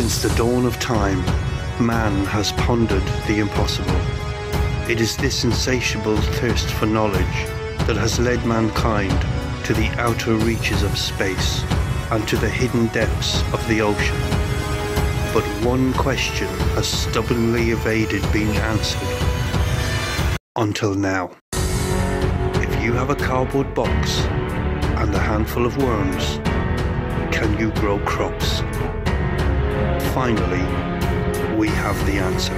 Since the dawn of time, man has pondered the impossible. It is this insatiable thirst for knowledge that has led mankind to the outer reaches of space and to the hidden depths of the ocean. But one question has stubbornly evaded being answered. Until now. If you have a cardboard box and a handful of worms, can you grow crops? Finally, we have the answer.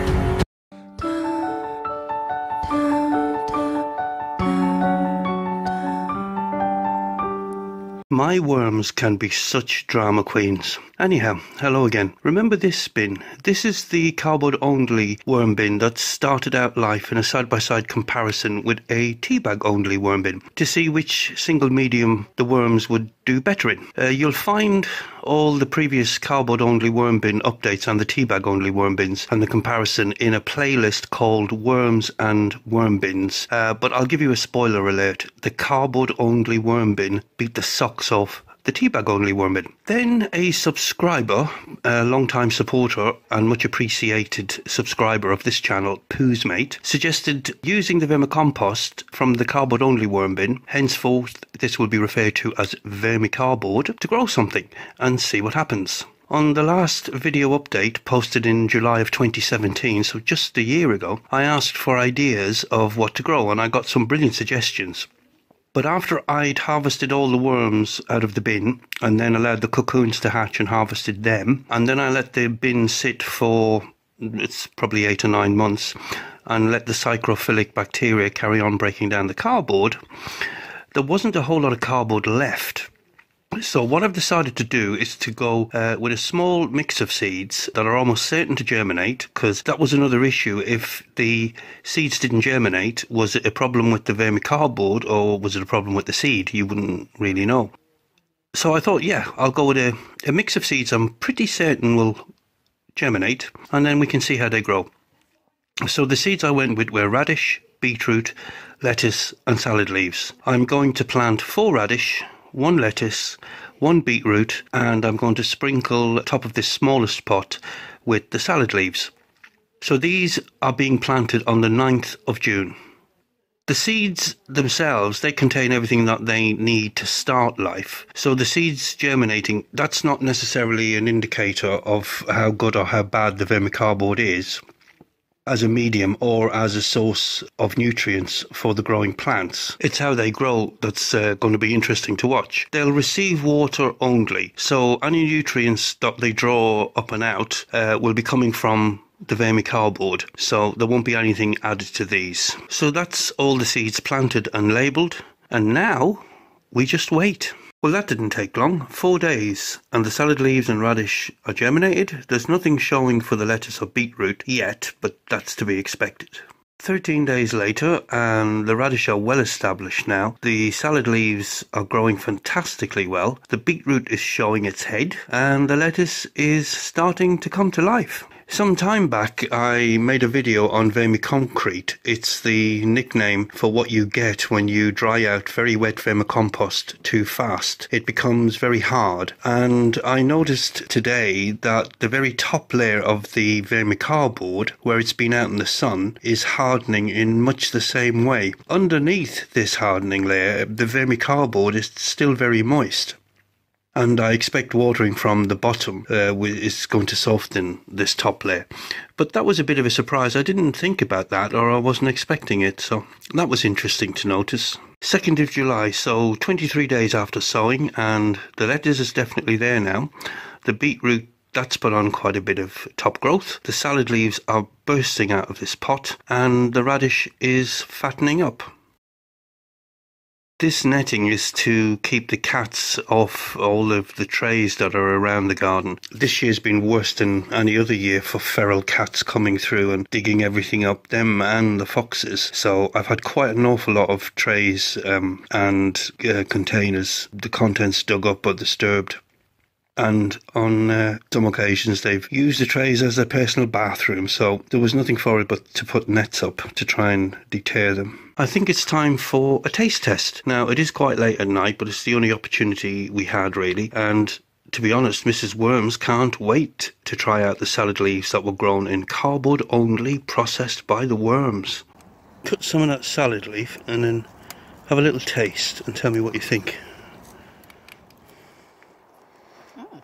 My worms can be such drama queens. Anyhow, hello again. Remember this bin? This is the cardboard only worm bin that started out life in a side-by-side comparison with a teabag only worm bin to see which single medium the worms would do better in. You'll find all the previous cardboard only worm bin updates and the teabag only worm bins and the comparison in a playlist called Worms and Worm Bins. But I'll give you a spoiler alert. The cardboard only worm bin beat the socks off the teabag only worm bin. Then a subscriber, a long-time supporter and much appreciated subscriber of this channel, Poosmate, suggested using the vermicompost from the cardboard only worm bin, henceforth this will be referred to as vermicardboard, to grow something and see what happens. On the last video update posted in July of 2017, so just a year ago, I asked for ideas of what to grow and I got some brilliant suggestions. But after I'd harvested all the worms out of the bin and then allowed the cocoons to hatch and harvested them, and then I let the bin sit for, it's probably 8 or 9 months, and let the psychrophilic bacteria carry on breaking down the cardboard, there wasn't a whole lot of cardboard left. So what I've decided to do is to go with a small mix of seeds that are almost certain to germinate, because that was another issue. If the seeds didn't germinate, was it a problem with the vermicardboard or was it a problem with the seed? You wouldn't really know. So I thought, yeah, I'll go with a mix of seeds I'm pretty certain will germinate, and then we can see how they grow. So the seeds I went with were radish, beetroot, lettuce and salad leaves. I'm going to plant 4 radish, 1 lettuce, 1 beetroot, and I'm going to sprinkle the top of this smallest pot with the salad leaves. So these are being planted on the 9th of June. The seeds themselves, they contain everything that they need to start life. So the seeds germinating, that's not necessarily an indicator of how good or how bad the vermicardboard is as a medium or as a source of nutrients for the growing plants. It's how they grow that's going to be interesting to watch. They'll receive water only, so any nutrients that they draw up and out will be coming from the vermicardboard, so there won't be anything added to these. So that's all the seeds planted and labelled, and now we just wait. Well, that didn't take long, 4 days, and the salad leaves and radish are germinated. There's nothing showing for the lettuce or beetroot yet, but that's to be expected. 13 days later, and the radish are well established now. The salad leaves are growing fantastically well. The beetroot is showing its head, and the lettuce is starting to come to life. Some time back I made a video on vermiconcrete. It's the nickname for what you get when you dry out very wet vermicompost too fast. It becomes very hard, and I noticed today that the very top layer of the vermicardboard, where it's been out in the sun, is hardening in much the same way. Underneath this hardening layer, the vermicardboard is still very moist. And I expect watering from the bottom is going to soften this top layer. But that was a bit of a surprise. I didn't think about that, or I wasn't expecting it, so that was interesting to notice. 2nd of July, so 23 days after sowing, and the lettuce is definitely there now. The beetroot, that's put on quite a bit of top growth. The salad leaves are bursting out of this pot, and the radish is fattening up. This netting is to keep the cats off all of the trays that are around the garden. This year's been worse than any other year for feral cats coming through and digging everything up, them and the foxes. So I've had quite an awful lot of trays and containers, the contents dug up or disturbed. And on some occasions they've used the trays as their personal bathroom, so there was nothing for it but to put nets up to try and deter them. I think it's time for a taste test. Now, it is quite late at night, but it's the only opportunity we had really, and To be honest, Mrs Worms can't wait to try out the salad leaves that were grown in cardboard only, processed by the worms. Cut some of that salad leaf and then have a little taste and tell me what you think. Oh.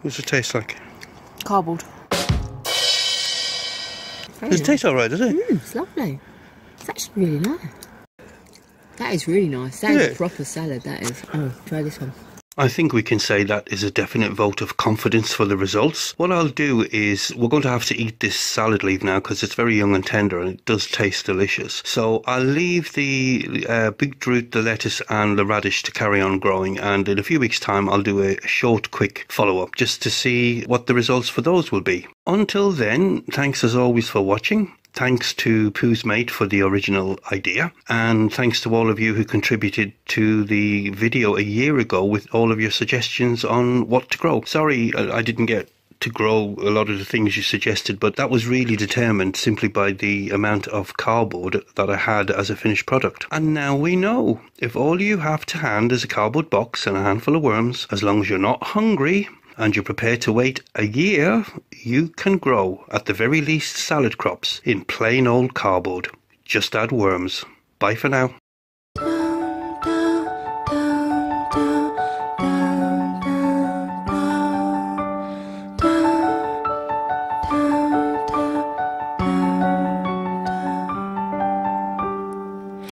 What's it taste like? Cardboard. Does it taste alright, does it? It's lovely. It's actually really nice. That is really nice. That is a proper salad, that is. Oh, try this one. I think we can say that is a definite vote of confidence for the results. What I'll do is, we're going to have to eat this salad leaf now because it's very young and tender and it does taste delicious. So I'll leave the beet root, the lettuce and the radish to carry on growing, and in a few weeks' time I'll do a short, quick follow-up just to see what the results for those will be. Until then, thanks as always for watching. Thanks to Poosmate for the original idea, and thanks to all of you who contributed to the video a year ago with all of your suggestions on what to grow. Sorry I didn't get to grow a lot of the things you suggested, but that was really determined simply by the amount of cardboard that I had as a finished product. And now we know, if all you have to hand is a cardboard box and a handful of worms, as long as you're not hungry and you're prepared to wait a year, you can grow, at the very least, salad crops in plain old cardboard. Just add worms. Bye for now.